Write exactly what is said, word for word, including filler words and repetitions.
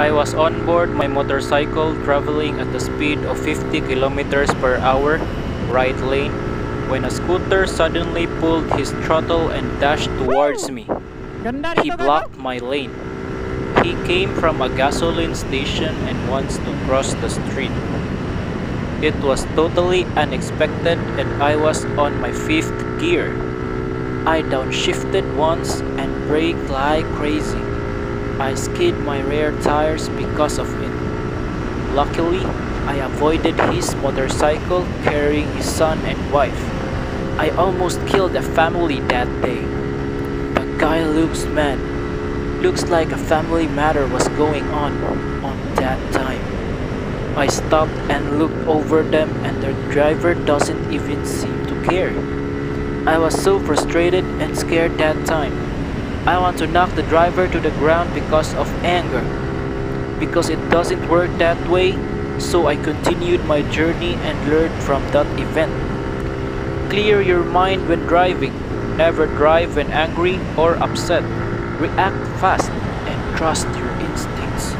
I was on board my motorcycle traveling at the speed of fifty kilometers per hour, right lane, when a scooter suddenly pulled his throttle and dashed towards me. He blocked my lane. He came from a gasoline station and wants to cross the street. It was totally unexpected and I was on my fifth gear. I downshifted once and braked like crazy. I skid my rear tires because of it. Luckily, I avoided his motorcycle carrying his son and wife. I almost killed a family that day. The guy looks mad. Looks like a family matter was going on on that time. I stopped and looked over them and their driver doesn't even seem to care. I was so frustrated and scared that time. I want to knock the driver to the ground because of anger. Because it doesn't work that way, so I continued my journey and learned from that event. Clear your mind when driving. Never drive when angry or upset. React fast and trust your instincts.